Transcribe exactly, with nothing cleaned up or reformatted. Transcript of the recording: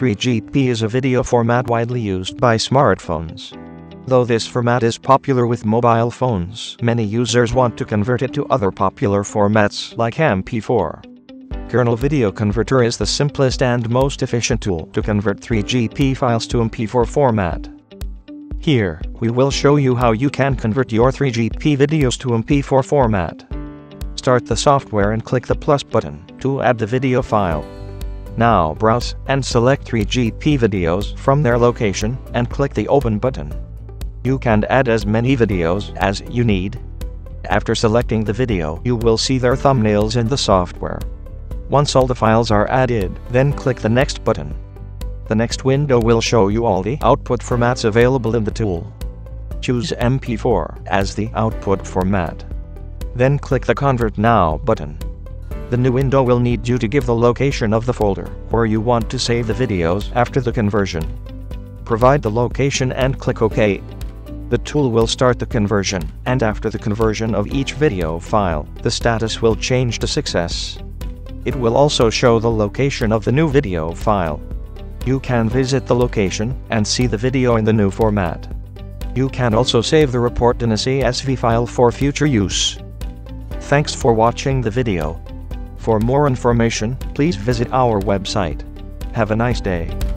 M P three G P is a video format widely used by smartphones. Though this format is popular with mobile phones, many users want to convert it to other popular formats like M P four. Kernel Video Converter is the simplest and most efficient tool to convert three G P files to M P four format. Here, we will show you how you can convert your three G P videos to M P four format. Start the software and click the plus button to add the video file. Now browse and select three G P videos from their location and click the open button. You can add as many videos as you need. After selecting the video, you will see their thumbnails in the software. Once all the files are added, then click the next button. The next window will show you all the output formats available in the tool. Choose M P four as the output format. Then click the Convert Now button. The new window will need you to give the location of the folder where you want to save the videos after the conversion. Provide the location and click OK. The tool will start the conversion, and after the conversion of each video file, the status will change to success. It will also show the location of the new video file. You can visit the location and see the video in the new format. You can also save the report in a C S V file for future use. Thanks for watching the video. For more information, please visit our website. Have a nice day.